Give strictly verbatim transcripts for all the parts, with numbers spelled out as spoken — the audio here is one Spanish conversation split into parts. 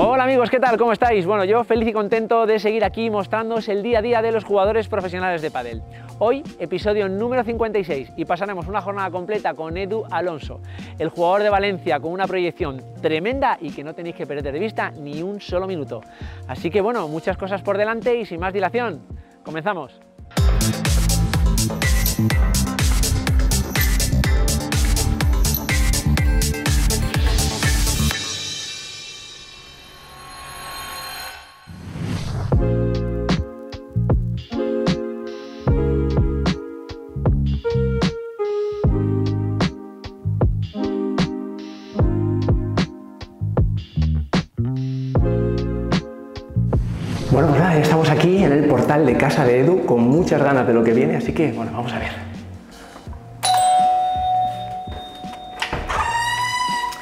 Hola amigos, ¿qué tal? ¿Cómo estáis? Bueno, yo feliz y contento de seguir aquí mostrándoos el día a día de los jugadores profesionales de pádel. Hoy, episodio número cincuenta y seis, y pasaremos una jornada completa con Edu Alonso, el jugador de Valencia con una proyección tremenda y que no tenéis que perder de vista ni un solo minuto. Así que bueno, muchas cosas por delante y sin más dilación, comenzamos. Bueno, pues nada, ya estamos aquí en el portal de casa de Edu con muchas ganas de lo que viene, así que, bueno, vamos a ver.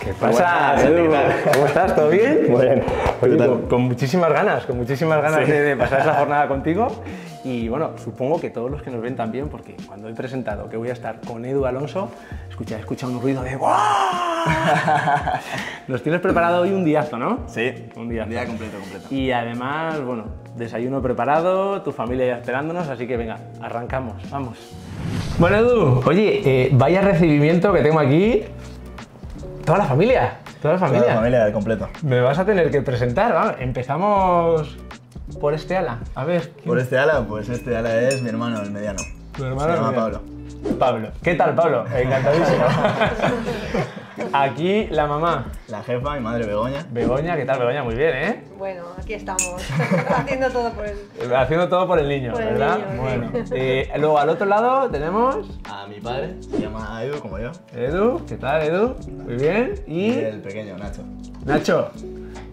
¿Qué pasa, Edu? ¿Cómo estás? ¿Todo bien? Muy bien. Oye, con, con muchísimas ganas, con muchísimas ganas sí. de, de pasar esta jornada contigo. Y bueno, supongo que todos los que nos ven también, porque cuando he presentado que voy a estar con Edu Alonso, escucha, escucha un ruido de ¡guau! Nos tienes preparado hoy un diazo, ¿no? Sí, un diazo. Un día completo, completo. Y además, bueno, desayuno preparado, tu familia ya esperándonos, así que venga, arrancamos, vamos. Bueno, Edu, oye, eh, vaya recibimiento que tengo aquí. Toda la familia, toda la familia. Toda la familia, de completo. Me vas a tener que presentar, vamos, empezamos... Por este ala, a ver. ¿Quién? Por este ala, pues este ala es mi hermano, el mediano. Tu hermano. Se llama Pablo. Pablo. ¿Qué tal, Pablo? Encantadísimo. Aquí la mamá. La jefa, mi madre Begoña. Begoña, ¿qué tal, Begoña? Muy bien, ¿eh? Bueno, aquí estamos. Haciendo todo por el. Haciendo todo por el niño, por ¿verdad? El niño, bueno. Sí. Eh, luego al otro lado tenemos. A mi padre, se llama Edu, como yo. Edu, ¿qué tal, Edu? Muy bien. Y. Y el pequeño, Nacho. Nacho.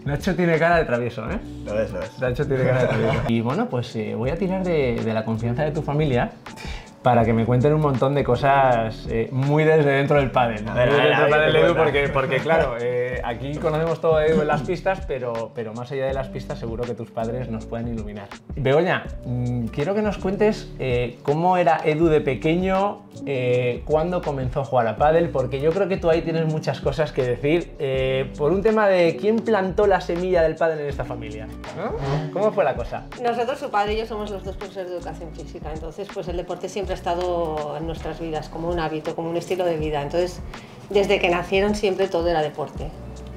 Nacho tiene cara de travieso, ¿eh? Lo es, lo es. Nacho tiene cara de travieso. Y bueno, pues eh, voy a tirar de, de la confianza de tu familia para que me cuenten un montón de cosas eh, muy desde dentro del pádel. A ver, desde dentro del pádel, Edu, porque, porque claro, eh, aquí conocemos todo Edu en las pistas, pero, pero más allá de las pistas seguro que tus padres nos pueden iluminar. Begoña, mmm, quiero que nos cuentes eh, cómo era Edu de pequeño, eh, cuándo comenzó a jugar a pádel, porque yo creo que tú ahí tienes muchas cosas que decir eh, por un tema de quién plantó la semilla del pádel en esta familia, ¿no? ¿Cómo fue la cosa? Nosotros, su padre y yo, somos los dos profesores de educación física, entonces pues el deporte siempre ha estado en nuestras vidas como un hábito, como un estilo de vida. Entonces, desde que nacieron siempre todo era deporte.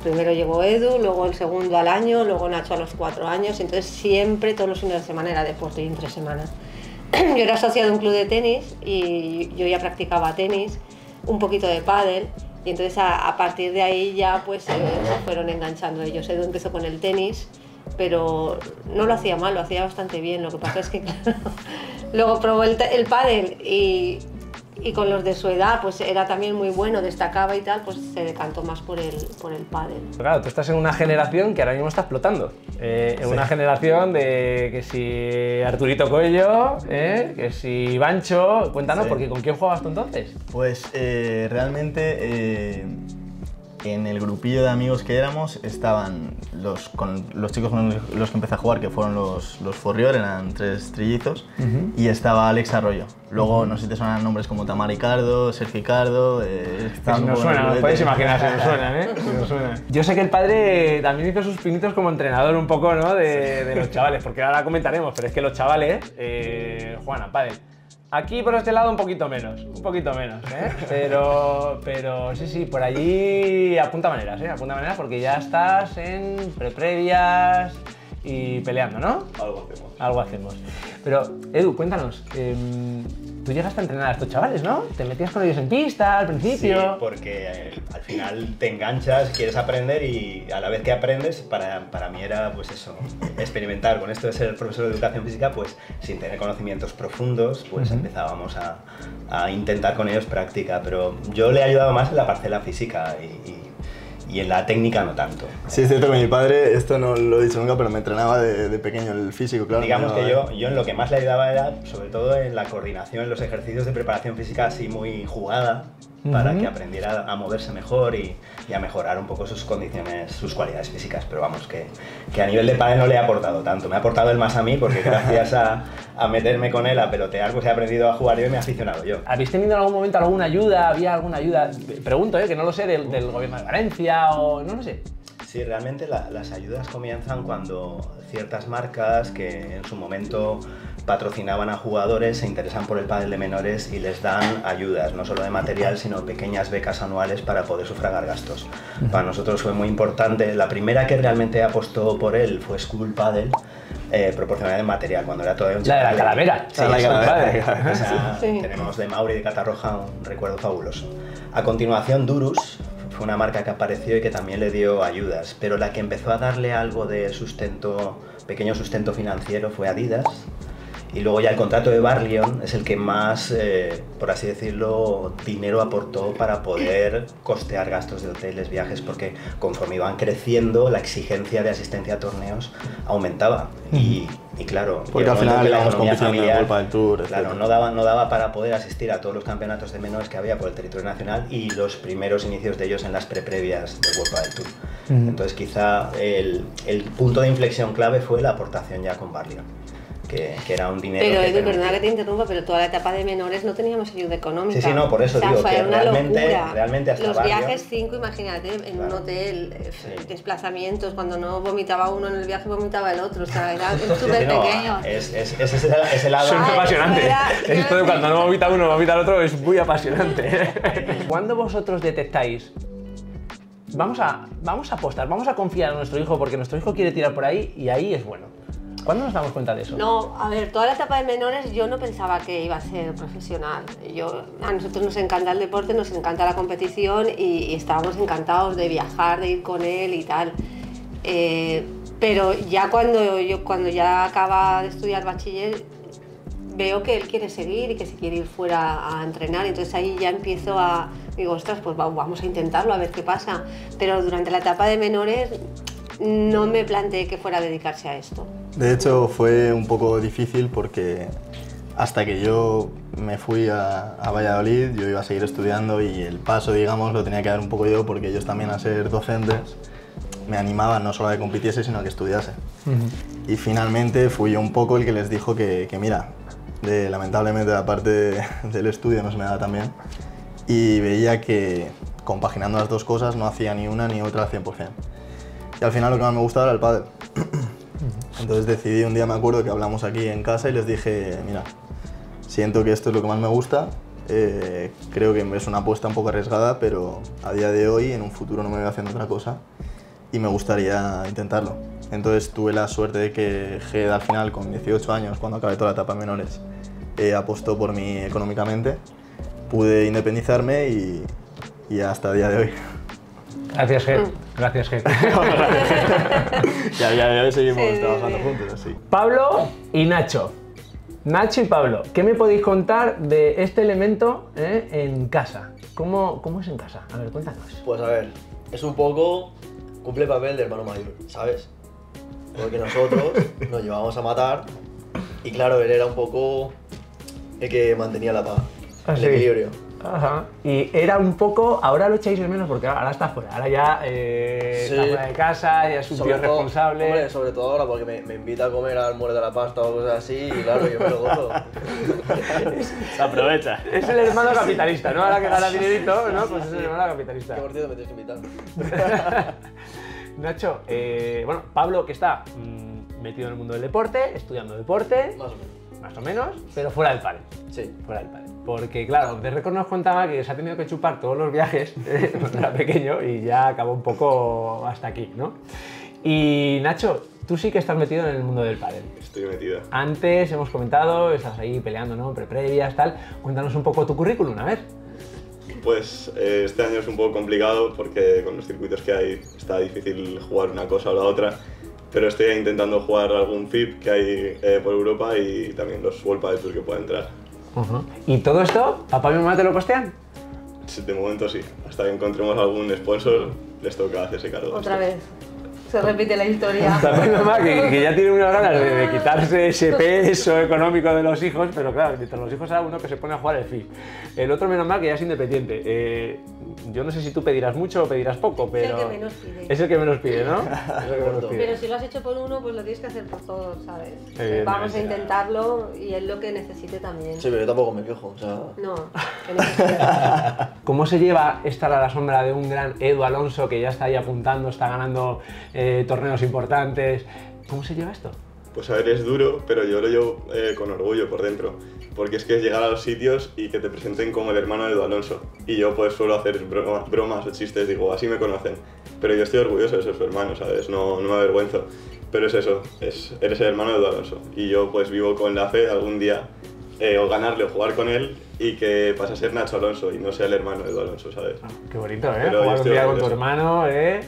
Primero llegó Edu, luego el segundo al año, luego Nacho a los cuatro años, entonces siempre todos los fines de semana era deporte y entre semana. Yo era socia de un club de tenis y yo ya practicaba tenis, un poquito de pádel, y entonces a, a partir de ahí ya pues eh, se fueron enganchando ellos. Edu empezó con el tenis, pero no lo hacía mal, lo hacía bastante bien, lo que pasa es que claro, luego probó el, el pádel y, y con los de su edad pues era también muy bueno, destacaba y tal, pues se decantó más por el, por el pádel. Claro, tú estás en una generación que ahora mismo está explotando, eh, en sí. Una generación de que si Arturito Coello, eh, que si Bancho, cuéntanos, sí. Porque ¿con quién jugabas tú entonces? Pues eh, realmente... Eh... En el grupillo de amigos que éramos estaban los, con, los chicos con los que empecé a jugar, que fueron los, los Forrior, eran tres trillizos, uh-huh. Y estaba Alex Arroyo. Luego, uh-huh. No sé si te suenan nombres como Tamara Ricardo, Sergio Ricardo... Eh, si nos suenan, os podéis imaginar si nos suenan, ¿eh? Si nos suenan. Yo sé que el padre también hizo sus pinitos como entrenador un poco, ¿no? De, de los chavales, porque ahora comentaremos, pero es que los chavales eh, juegan a pádel. Aquí por este lado un poquito menos, un poquito menos, ¿eh? Pero, pero sí, sí, por allí apunta maneras, ¿eh? Apunta maneras porque ya estás en preprevias y peleando, ¿no? Algo hacemos. Algo hacemos. Pero, Edu, cuéntanos, eh, tú llegaste a entrenar a estos chavales, ¿no? Te metías con ellos en pista al principio. Sí, porque eh, al final te enganchas, quieres aprender y a la vez que aprendes, para, para mí era, pues eso, experimentar con esto de ser profesor de educación física, pues sin tener conocimientos profundos, pues uh-huh. Empezábamos a, a intentar con ellos práctica, pero yo le he ayudado más en la parcela física y, y y en la técnica no tanto. Sí, es cierto que mi padre, esto no lo he dicho nunca, pero me entrenaba de, de pequeño el físico, claro. Digamos que yo, yo en lo que más le ayudaba era sobre todo en la coordinación, en los ejercicios de preparación física así muy jugada, uh-huh. Para que aprendiera a moverse mejor y, y a mejorar un poco sus condiciones, sus cualidades físicas, pero vamos, que, que a nivel de padre no le he aportado tanto, me ha aportado él más a mí porque gracias a, a meterme con él, a pelotear, pues he aprendido a jugar yo y me he aficionado yo. ¿Habéis tenido en algún momento alguna ayuda? ¿Había alguna ayuda? Pregunto, ¿eh? Que no lo sé, del, del gobierno de Valencia. O no lo sé. Sí, realmente la, las ayudas comienzan cuando ciertas marcas que en su momento patrocinaban a jugadores se interesan por el pádel de menores y les dan ayudas, no solo de material, sino pequeñas becas anuales para poder sufragar gastos. Para nosotros fue muy importante. La primera que realmente apostó por él fue Skull Paddle, eh, proporcionada en material, cuando era todavía un chaval. La de la calavera. Sí, la calavera. O sea, sí. Tenemos de Mauri de Catarroja un recuerdo fabuloso. A continuación, Durus. Fue una marca que apareció y que también le dio ayudas, pero la que empezó a darle algo de sustento, pequeño sustento financiero, fue Adidas. Y luego ya el contrato de Barlion es el que más, eh, por así decirlo, dinero aportó para poder costear gastos de hoteles, viajes, porque conforme iban creciendo la exigencia de asistencia a torneos aumentaba. Y, y claro, porque al final la economía familiar, World Padel Tour, claro, no daba, no daba para poder asistir a todos los campeonatos de menores que había por el territorio nacional y los primeros inicios de ellos en las preprevias del World Padel Tour. Mm. Entonces quizá el, el punto de inflexión clave fue la aportación ya con Barlion. Que, que era un dinero. Pero Edu, perdona que te interrumpa, pero toda la etapa de menores no teníamos ayuda económica. Sí, sí, no, por eso o sea, digo que realmente, locura. realmente hasta los barrio, viajes cinco, imagínate, en claro, un hotel, sí. desplazamientos, cuando no vomitaba uno en el viaje, vomitaba el otro, o sea, era súper sí, sí, pequeño. No, es, es, es, es, el, es el lado... Súper apasionante. Era, Esto de cuando no vomita uno, vomita el otro, es muy apasionante. ¿Cuándo vosotros detectáis? Vamos a, vamos a apostar, vamos a confiar en nuestro hijo, porque nuestro hijo quiere tirar por ahí y ahí es bueno. ¿Cuándo nos damos cuenta de eso? No, a ver, toda la etapa de menores yo no pensaba que iba a ser profesional. Yo, a nosotros nos encanta el deporte, nos encanta la competición y, y estábamos encantados de viajar, de ir con él y tal. Eh, pero ya cuando, yo, cuando ya acaba de estudiar bachiller, veo que él quiere seguir y que se quiere ir fuera a entrenar. Entonces ahí ya empiezo a... Digo, ostras, pues vamos a intentarlo, a ver qué pasa. Pero durante la etapa de menores no me planteé que fuera a dedicarse a esto. De hecho, fue un poco difícil porque hasta que yo me fui a, a Valladolid, yo iba a seguir estudiando y el paso, digamos, lo tenía que dar un poco yo, porque ellos también, a ser docentes, me animaban no solo a que compitiese, sino a que estudiase. Uh-huh. Y finalmente fui yo un poco el que les dijo que, que mira, de, lamentablemente la parte de, del estudio no se me daba tan bien y veía que compaginando las dos cosas no hacía ni una ni otra al cien por cien. Y al final lo que más me gustaba era el pádel. Entonces decidí, un día me acuerdo que hablamos aquí en casa y les dije, mira, siento que esto es lo que más me gusta, eh, creo que es una apuesta un poco arriesgada, pero a día de hoy, en un futuro no me veo haciendo otra cosa y me gustaría intentarlo. Entonces tuve la suerte de que G E D al final, con dieciocho años, cuando acabé toda la etapa de menores, eh, apostó por mí económicamente, pude independizarme y, y hasta a día de hoy. Gracias, G E D. Gracias, G E D. ya, ya, ya seguimos sí, trabajando sí. juntos, así. Pablo y Nacho. Nacho y Pablo, ¿qué me podéis contar de este elemento eh, en casa? ¿Cómo, ¿Cómo es en casa? A ver, cuéntanos. Pues a ver, es un poco... Cumple el papel de hermano mayor, ¿sabes? Porque nosotros nos llevábamos a matar y claro, él era un poco el que mantenía la paz, ah, el sí. equilibrio. Ajá. Y era un poco, ahora lo echáis de menos porque ahora está fuera, ahora ya eh, sí. está fuera de casa, ya es un tío responsable. Hombre, sobre todo ahora porque me, me invita a comer al muerto de la pasta o cosas así y claro, yo me lo gozo. Se aprovecha. Es el hermano capitalista, ¿no? Ahora que gana dinerito, ¿no? Pues es el hermano capitalista. Qué partido me tienes que invitar. Nacho, eh, bueno, Pablo que está mm, metido en el mundo del deporte, estudiando deporte. Más o menos. Más o menos, pero fuera del pádel. Sí, fuera del pádel. Porque claro, de récord nos contaba que se ha tenido que chupar todos los viajes eh, cuando era pequeño y ya acabó un poco hasta aquí, ¿no? Y Nacho, tú sí que estás metido en el mundo del pádel. Estoy metido. Antes hemos comentado, estás ahí peleando, ¿no? Preprevias, tal. Cuéntanos un poco tu currículum, a ver. Pues eh, este año es un poco complicado porque con los circuitos que hay está difícil jugar una cosa o la otra. Pero estoy intentando jugar algún F I P que hay eh, por Europa y también los World Padel Tour que pueda entrar. Uh-huh. ¿Y todo esto? ¿Papá y mamá te lo costean? Sí, de momento sí. Hasta que encontremos algún sponsor les toca hacerse cargo. Otra vez. Se repite la historia. También mamá que, que ya tiene unas ganas de, de quitarse ese peso económico de los hijos, pero claro, mientras los hijos hay uno que se pone a jugar el F I P. El otro menos mal que ya es independiente. Eh, yo no sé si tú pedirás mucho o pedirás poco, pero... Es el que menos pide. Es el que menos pide, ¿no? Es el que menos pide. Pero si lo has hecho por uno, pues lo tienes que hacer por todos, ¿sabes? O sea, vamos a intentarlo y es lo que necesite también. Sí, pero yo tampoco me quejo, o sea... No, que no. ¿Cómo se lleva estar a la sombra de un gran Edu Alonso que ya está ahí apuntando, está ganando... Eh, torneos importantes? ¿Cómo se lleva esto? Pues a ver, es duro, pero yo lo llevo eh, con orgullo por dentro, porque es que es llegar a los sitios y que te presenten como el hermano de Edu Alonso, y yo pues suelo hacer bromas, bromas o chistes, digo, así me conocen, pero yo estoy orgulloso de ser su hermano, ¿sabes? No, no me avergüenzo, pero es eso, es, eres el hermano de Edu Alonso, y yo pues vivo con la fe de algún día eh, o ganarle o jugar con él, y que pasa a ser Nacho Alonso y no sea el hermano de Edu Alonso, ¿sabes? Ah, qué bonito, ¿eh? Pero jugar un día con tu hermano, ¿eh?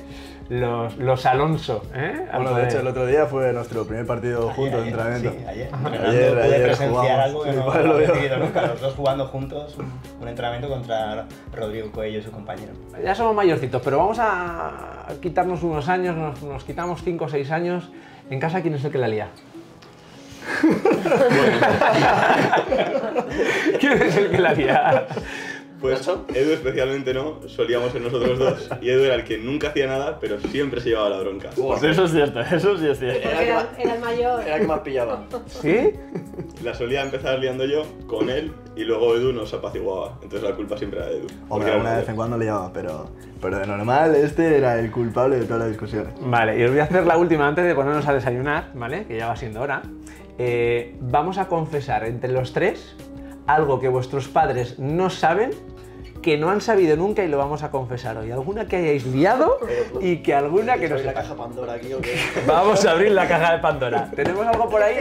Los, los Alonso, ¿eh? Bueno, de hecho el otro día fue nuestro primer partido juntos de entrenamiento. Sí, ayer. Ayer, ayer, ayer presenciar algo que no lo había vivido nunca, los dos jugando juntos un entrenamiento contra Rodrigo Coello, su compañero. Ya somos mayorcitos, pero vamos a quitarnos unos años, nos, nos quitamos cinco o seis años. En casa, ¿quién es el que la lía? ¿Quién es el que la lía? Pues Edu especialmente no, solíamos ser nosotros dos, y Edu era el que nunca hacía nada, pero siempre se llevaba la bronca. Pues eso es cierto, eso sí es cierto. Era, era, era el mayor. Era el que más pillaba. ¿Sí? La solía empezar liando yo con él, y luego Edu nos apaciguaba, entonces la culpa siempre era de Edu. Hombre, alguna vez en cuando le llamaba, pero, pero de normal este era el culpable de todas las discusiones. Vale, y os voy a hacer la última antes de ponernos a desayunar, ¿vale? Que ya va siendo hora. Eh, vamos a confesar entre los tres algo que vuestros padres no saben, que no han sabido nunca, y lo vamos a confesar hoy. Alguna que hayáis liado y que alguna que no se... ¿Vamos a abrir la caja de Pandora aquí o qué? Vamos a abrir la caja de Pandora. ¿Tenemos algo por ahí?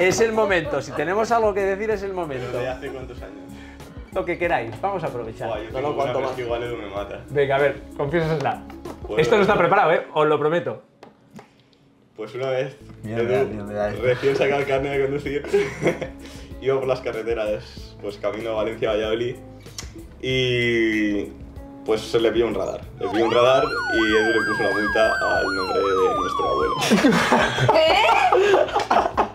Es el momento. Si tenemos algo que decir, es el momento. ¿De hace cuántos años? Lo que queráis. Vamos a aprovechar. Uy, yo tengo no, cuanto más que igual Edu me mata. Venga, a ver, confiésosla. Bueno, esto no está preparado, ¿eh? Os lo prometo. Pues una vez, mierda, Edu, mierda, recién sacado el carnet de conducir, iba por las carreteras, pues camino a Valencia-Valladolid, y pues se le pilló un radar. Le pilló un radar y Edu le puso la multa al nombre de nuestro abuelo.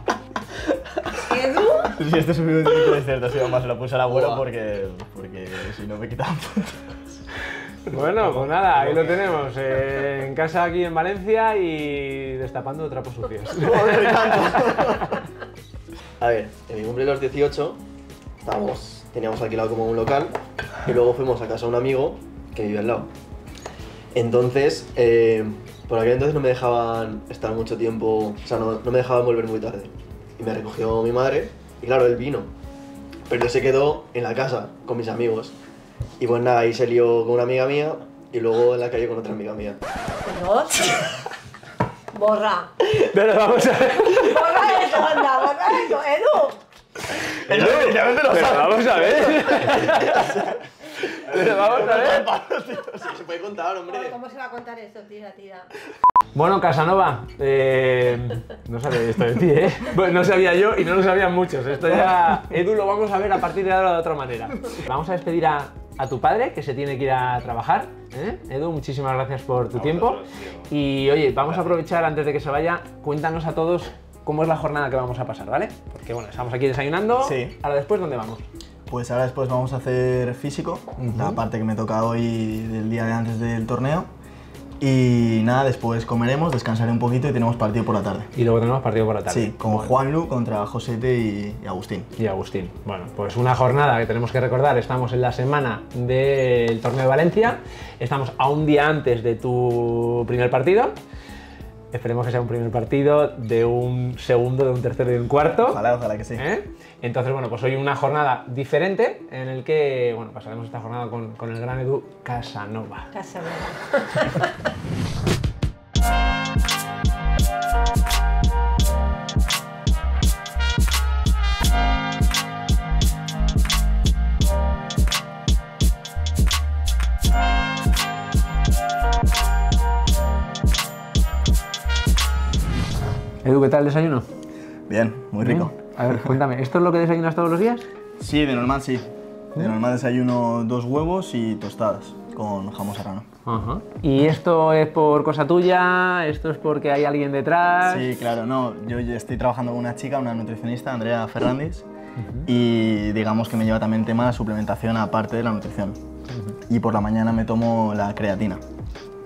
¿Qué? ¿Edu? Sí, esto es un poquito cierto, sí, además se lo puso al abuelo porque, porque si no me quitaban puntos. Bueno, pues nada, ahí lo tenemos, eh, en casa aquí en Valencia y destapando trapos sucios. A ver, en mi cumple de los dieciocho, estábamos... Teníamos alquilado como un local y luego fuimos a casa de un amigo que vive al lado. Entonces, eh, por aquel entonces no me dejaban estar mucho tiempo, o sea, no, no me dejaban volver muy tarde. Y me recogió mi madre y claro, él vino. Pero se quedó en la casa con mis amigos. Y pues nada, ahí se lió con una amiga mía y luego en la calle con otra amiga mía. ¿Dos? ¡Borra! Pero vamos a ver. ¡Borra eso, anda! ¡Borra eso, Edu! Pero, pero vamos a ver. Pero vamos a ver. Se puede contar, hombre. ¿Cómo se va a contar eso, tira, tira? Bueno, Casanova, eh, no sabía esto de ti, ¿eh? Bueno, no sabía yo y no lo sabían muchos. Esto ya, Edu, lo vamos a ver a partir de ahora de otra manera. Vamos a despedir a, a tu padre, que se tiene que ir a trabajar, ¿eh? Edu, muchísimas gracias por tu tiempo. Y oye, vamos a aprovechar antes de que se vaya, cuéntanos a todos cómo es la jornada que vamos a pasar, ¿vale? Porque bueno, estamos aquí desayunando. Sí. Ahora después, ¿dónde vamos? Pues ahora después vamos a hacer físico, uh-huh, la parte que me toca hoy del día de antes del torneo. Y nada, después comeremos, descansaré un poquito y tenemos partido por la tarde. Y luego tenemos partido por la tarde. Sí, con Juanlu contra Josete y, y Agustín. Y Agustín. Bueno, pues una jornada que tenemos que recordar. Estamos en la semana del torneo de Valencia. Estamos a un día antes de tu primer partido. Esperemos que sea un primer partido, de un segundo, de un tercero y de un cuarto. Ojalá, ojalá que sí. ¿Eh? Entonces, bueno, pues hoy una jornada diferente en el que, bueno, pasaremos esta jornada con, con el gran Edu Casanova. Casanova. Edu, ¿qué tal el desayuno? Bien, muy rico. Bien. A ver, cuéntame, ¿esto es lo que desayunas todos los días? Sí, de normal sí. De normal desayuno dos huevos y tostadas. con jamón serrano. Ajá. ¿Y esto es por cosa tuya? ¿Esto es porque hay alguien detrás? Sí, claro, no. Yo estoy trabajando con una chica, una nutricionista, Andrea Fernández, uh-huh. y digamos que me lleva también tema de suplementación aparte de la nutrición. Uh-huh. Y por la mañana me tomo la creatina.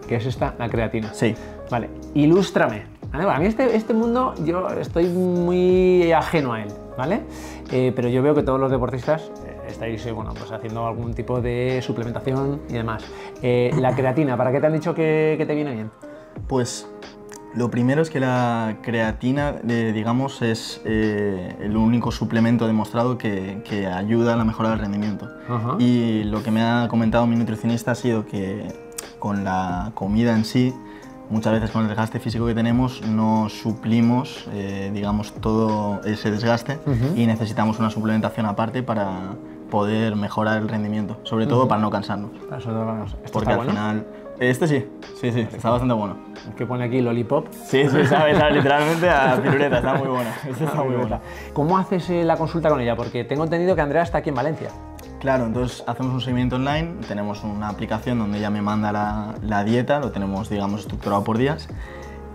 ¿Qué es esta? La creatina. Sí. Vale, ilústrame. A mí este, este mundo, yo estoy muy ajeno a él, ¿vale? Eh, pero yo veo que todos los deportistas eh, estáis eh, bueno, pues haciendo algún tipo de suplementación y demás. Eh, la creatina, ¿para qué te han dicho que, que te viene bien? Pues lo primero es que la creatina, eh, digamos, es eh, el único suplemento demostrado que, que ayuda a la mejora del rendimiento. Uh-huh. Y lo que me ha comentado mi nutricionista ha sido que con la comida en sí, muchas veces con el desgaste físico que tenemos no suplimos, eh, digamos, todo ese desgaste uh-huh. y necesitamos una suplementación aparte para poder mejorar el rendimiento, sobre todo uh-huh. para no cansarnos. Para sobre todo para no cansarnos. Porque al bueno? final... Este sí, sí, sí, está bastante bueno. El que pone aquí Lollipop. Sí, sí, sabe, sabe literalmente a piruleta, está muy buena. Este está muy buena. ¿Cómo haces eh, la consulta con ella? Porque tengo entendido que Andrea está aquí en Valencia. Claro, entonces hacemos un seguimiento online, tenemos una aplicación donde ella me manda la, la dieta, lo tenemos, digamos, estructurado por días,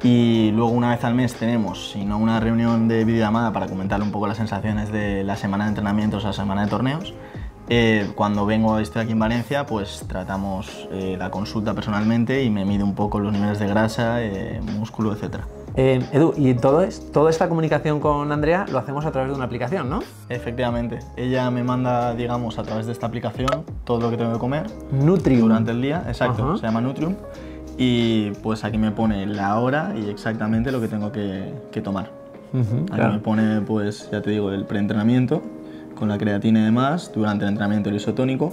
y luego una vez al mes tenemos, si no, una reunión de videollamada para comentar un poco las sensaciones de la semana de entrenamientos a la semana de torneos. Eh, cuando vengo, estoy aquí en Valencia, pues tratamos eh, la consulta personalmente y me mide un poco los niveles de grasa, eh, músculo, etcétera. Eh, Edu, y todo es, toda esta comunicación con Andrea lo hacemos a través de una aplicación, ¿no? Efectivamente. Ella me manda, digamos, a través de esta aplicación todo lo que tengo que comer. Nutrium. Durante el día, exacto. Ajá. Se llama Nutrium. Y pues aquí me pone la hora y exactamente lo que tengo que, que tomar. Uh-huh, aquí claro. me pone, pues, ya te digo, el preentrenamiento con la creatina y demás, durante el entrenamiento el isotónico,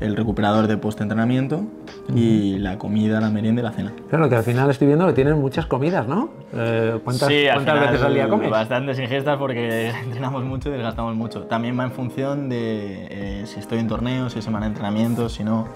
el recuperador de post-entrenamiento uh-huh. y la comida, la merienda y la cena. Claro, que al final estoy viendo que tienen muchas comidas, ¿no? Eh, ¿Cuántas, sí, cuántas al final, veces al día comes? Bastantes ingestas porque entrenamos mucho y desgastamos mucho. También va en función de eh, si estoy en torneo, si es semana de entrenamiento, si no,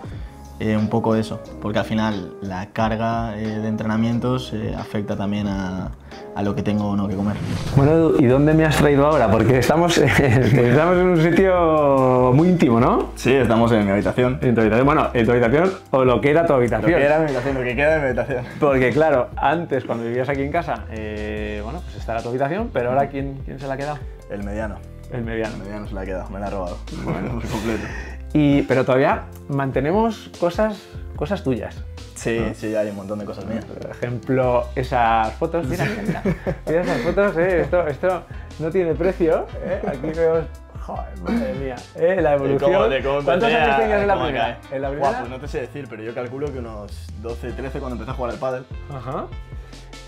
eh, un poco eso. Porque al final la carga eh, de entrenamientos eh, afecta también a... a lo que tengo o no que comer. Bueno, Edu, ¿y dónde me has traído ahora? Porque estamos, estamos en un sitio muy íntimo, ¿no? Sí, estamos en mi habitación. En tu habitación, bueno, en tu habitación o lo que era tu habitación. Lo que era mi habitación, lo que queda de mi habitación. Porque claro, antes cuando vivías aquí en casa, eh, bueno, pues esta era tu habitación, pero ahora ¿quién, quién se la ha quedado? El mediano. El mediano. El mediano se la ha quedado, me la ha robado. Bueno, por completo. Y, pero todavía mantenemos cosas, cosas tuyas. Sí, ¿no? Sí, hay un montón de cosas mías. Por ejemplo, esas fotos, mira, mira, mira, mira esas fotos, eh, esto, esto no tiene precio, eh, aquí vemos, joder, madre mía, eh, la evolución. ¿Cómo, de cómo ¿Cuántos años tenías en la primera? ¿En la primera? Guau, pues no te sé decir, pero yo calculo que unos doce, trece cuando empecé a jugar al pádel. Ajá.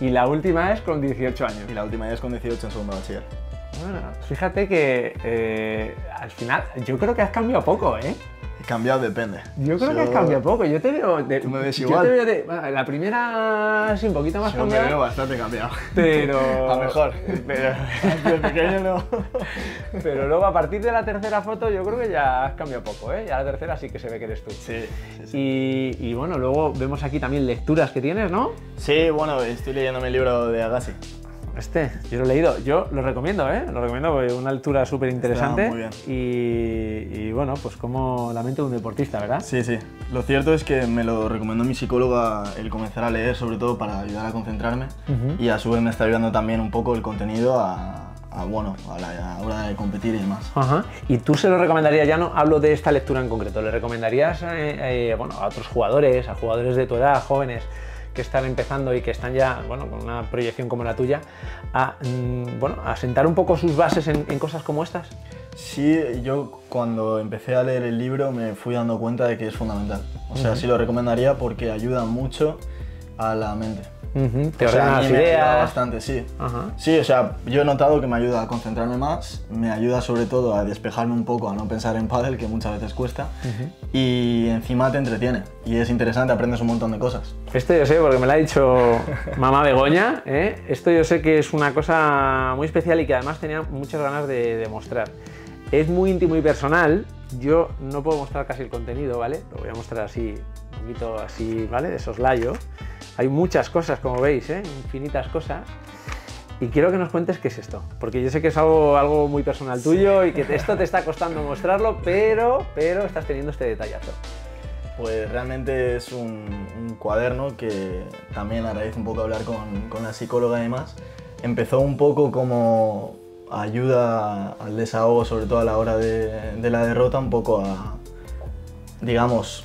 Y la última es con dieciocho años. Y la última es con dieciocho en segundo bachiller. Bueno, fíjate que eh, al final yo creo que has cambiado poco, ¿eh? Cambiado depende. Yo creo yo... que has cambiado poco. Yo te veo. De, ¿Tú me ves igual? Yo te veo de, bueno, la primera sí un poquito más yo cambiado. Yo me veo bastante cambiado. Pero. A mejor. Pero. El pequeño no. Pero luego a partir de la tercera foto yo creo que ya has cambiado poco, ¿eh? Ya la tercera sí que se ve que eres tú. Sí. sí, sí. Y, y bueno, luego vemos aquí también lecturas que tienes, ¿no? Sí, bueno, estoy leyéndome el libro de Agassi. Este, yo lo he leído, yo lo recomiendo, ¿eh? Lo recomiendo porque es una altura súper interesante y, y bueno, pues como la mente de un deportista, ¿verdad? Sí, sí. Lo cierto es que me lo recomendó mi psicóloga el comenzar a leer, sobre todo para ayudar a concentrarme uh-huh. y a su vez me está ayudando también un poco el contenido a... A, bueno, a la hora de competir y demás. Ajá. ¿Y tú se lo recomendarías? Ya no hablo de esta lectura en concreto, ¿le recomendarías eh, eh, bueno, a otros jugadores, a jugadores de tu edad, a jóvenes que están empezando y que están ya bueno, con una proyección como la tuya, a, mm, bueno, a sentar un poco sus bases en, en cosas como estas? Sí, yo cuando empecé a leer el libro me fui dando cuenta de que es fundamental. O sea, uh-huh. sí lo recomendaría porque ayuda mucho a la mente. Uh-huh. Te ordena las ideas. Bastante, sí. Uh-huh. Sí, o sea, yo he notado que me ayuda a concentrarme más, me ayuda sobre todo a despejarme un poco, a no pensar en pádel, que muchas veces cuesta, uh-huh. y encima te entretiene. Y es interesante, aprendes un montón de cosas. Esto yo sé, porque me lo ha dicho mamá Begoña, ¿eh? Esto yo sé que es una cosa muy especial y que además tenía muchas ganas de demostrar. Es muy íntimo y personal, yo no puedo mostrar casi el contenido, ¿vale? Lo voy a mostrar así, un poquito así, ¿vale? De soslayo. Hay muchas cosas, como veis, ¿eh? Infinitas cosas. Y quiero que nos cuentes qué es esto, porque yo sé que es algo, algo muy personal tuyo sí. y que esto te está costando mostrarlo, pero, pero estás teniendo este detallazo. Pues realmente es un, un cuaderno que también a raíz un poco de hablar con, con la psicóloga y demás, empezó un poco como ayuda al desahogo, sobre todo a la hora de, de la derrota, un poco a, digamos,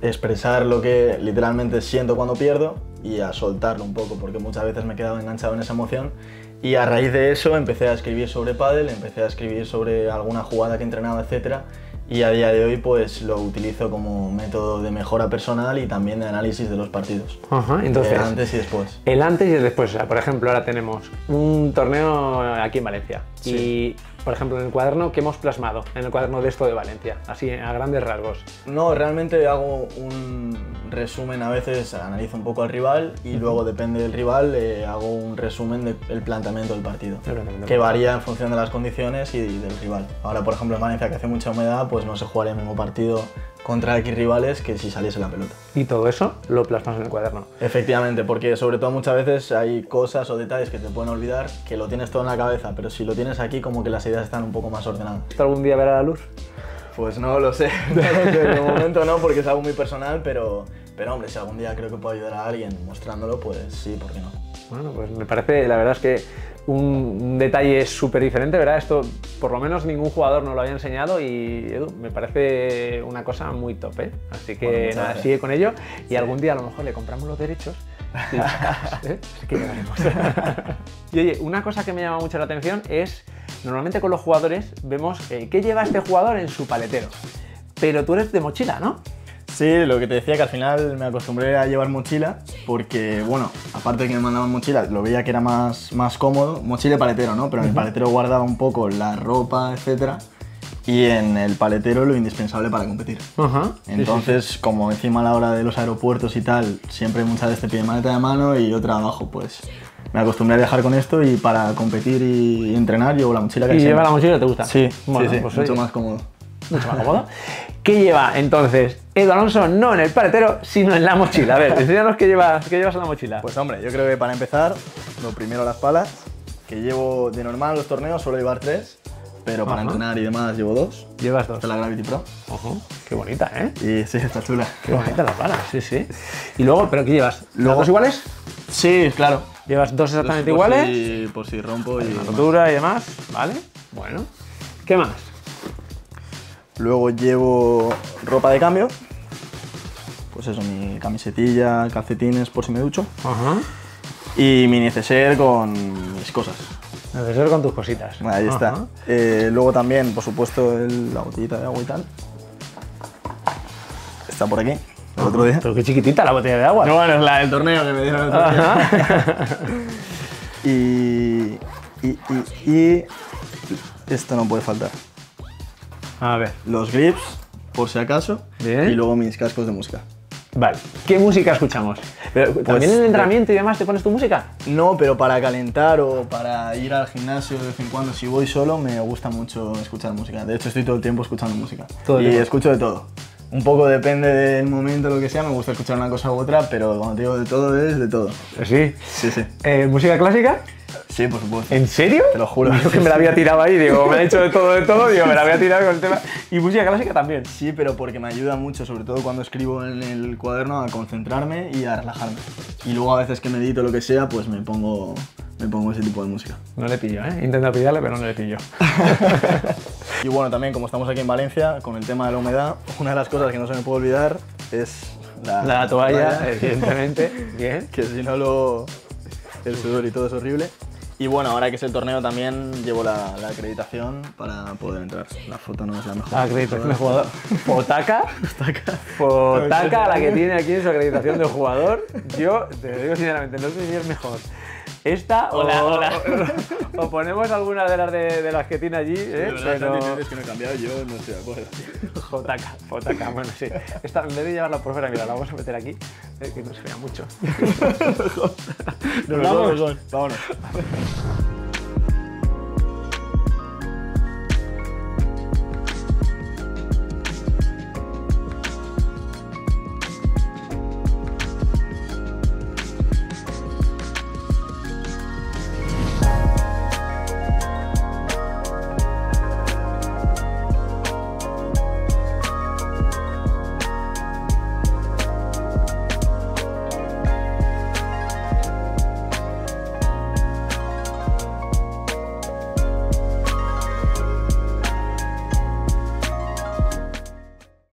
expresar lo que literalmente siento cuando pierdo y a soltarlo un poco, porque muchas veces me he quedado enganchado en esa emoción. Y a raíz de eso empecé a escribir sobre pádel, empecé a escribir sobre alguna jugada que he entrenado, etcétera. Y a día de hoy pues lo utilizo como método de mejora personal y también de análisis de los partidos. Ajá, entonces, el antes y después. El antes y el después. O sea, por ejemplo, ahora tenemos un torneo aquí en Valencia. Sí. Y, por ejemplo, en el cuaderno, ¿qué hemos plasmado? En el cuaderno de esto de Valencia, así a grandes rasgos. No, realmente hago un resumen a veces, analizo un poco al rival y uh-huh. luego, depende del rival, eh, hago un resumen del planteamiento del partido, planteamiento que varía en función de las condiciones y, y del rival. Ahora, por ejemplo, en Valencia, que hace mucha humedad, pues no se jugaría el mismo partido contra X rivales que si saliese la pelota. Y todo eso lo plasmas en el cuaderno. Efectivamente, porque sobre todo muchas veces hay cosas o detalles que te pueden olvidar, que lo tienes todo en la cabeza, pero si lo tienes aquí como que las ideas están un poco más ordenadas. ¿Esto algún día verá la luz? Pues no lo sé, no lo sé. De momento no, porque es algo muy personal, pero, pero hombre, si algún día creo que puedo ayudar a alguien mostrándolo, pues sí, ¿por qué no? Bueno, pues me parece, la verdad es que un detalle súper diferente, ¿verdad? Esto por lo menos ningún jugador nos lo había enseñado y Edu, me parece una cosa muy top, ¿eh? Así que bueno, nada, sigue con ello y sí. Algún día a lo mejor le compramos los derechos y ¿eh? Así que ganaremos. Y oye, una cosa que me llama mucho la atención es, normalmente con los jugadores vemos eh, qué lleva este jugador en su paletero, pero tú eres de mochila, ¿no? Sí, lo que te decía, que al final me acostumbré a llevar mochila porque, bueno, aparte de que me mandaban mochila, lo veía que era más, más cómodo, mochila y paletero, ¿no? Pero en el paletero guardaba un poco la ropa, etcétera, y en el paletero lo indispensable para competir. Ajá, entonces, sí, sí. Como encima a la hora de los aeropuertos y tal, siempre muchas veces te piden maleta de mano y yo trabajo, pues me acostumbré a viajar con esto y para competir y entrenar llevo la mochila que ¿Y lleva la mochila te gusta? Sí, bueno, sí, sí, pues mucho oye. más cómodo. Mucho más cómodo. ¿Qué lleva entonces Edu Alonso no en el paletero, sino en la mochila? A ver, enséñanos qué llevas, qué llevas en la mochila. Pues hombre, yo creo que para empezar, lo primero las palas, que llevo de normal en los torneos, suelo llevar tres, pero para Ajá. entrenar y demás llevo dos. Llevas dos. Esta es la Gravity Pro. Ojo, qué bonita, ¿eh? Y sí, está chula. Qué bonita las palas, sí, sí. Y luego, ¿pero qué llevas? ¿Los dos iguales? Sí, claro. Llevas dos exactamente por iguales. Sí, si, por si rompo y... La rotura y demás, ¿vale? Bueno. ¿Qué más? Luego llevo ropa de cambio, pues eso, mi camisetilla, calcetines por si me ducho. Ajá. Y mi neceser con mis cosas. Neceser con tus cositas. Ahí Ajá. está. Eh, luego también, por supuesto, el, la botellita de agua y tal. Está por aquí, el otro día. Pero qué chiquitita la botella de agua. No, bueno, es la del torneo que me dieron el otro día. y, y, y, y esto no puede faltar. A ver. Los grips, por si acaso, Bien. y luego mis cascos de música. Vale. ¿Qué música escuchamos? Pero, ¿También pues, en el entrenamiento de... y demás te pones tu música? No, pero para calentar o para ir al gimnasio de vez en cuando, si voy solo, me gusta mucho escuchar música. De hecho, estoy todo el tiempo escuchando música. Todo y tiempo. Escucho de todo. Un poco depende del momento, lo que sea, me gusta escuchar una cosa u otra, pero cuando te digo de todo, es de todo. ¿Sí? Sí, sí. Eh, ¿Música clásica? Sí, por supuesto. ¿En serio? Te lo juro. Yo que me la había tirado ahí, digo, me ha hecho de todo, de todo, digo, me la había tirado con el tema. Y música clásica también. Sí, pero porque me ayuda mucho, sobre todo cuando escribo en el cuaderno, a concentrarme y a relajarme. Y luego a veces que medito lo que sea, pues me pongo, me pongo ese tipo de música. No le pillo, ¿eh? Intento pillarle, pero no le pillo. Y bueno, también como estamos aquí en Valencia, con el tema de la humedad, una de las cosas que no se me puede olvidar es la, la toalla, la toalla, evidentemente. Bien. Que si no lo... el sudor y todo es horrible. Y bueno, ahora que es el torneo también llevo la, la acreditación para poder entrar. La foto no es la mejor. La acreditación de jugador. Fotaca. Fotaca. Fotaca la que tiene aquí en su acreditación de jugador. Yo te lo digo sinceramente, no sé si es mejor esta hola, o, hola. O, o ponemos alguna de las, de, de las que tiene allí, ¿eh? Sí, pero... es que no he cambiado, yo no estoy de acuerdo. Fotaca, fotaca, bueno, sí. Esta, en vez de llevarla por fuera, mira, la vamos a meter aquí, eh, que no se vea mucho. Nos vamos. Vámonos.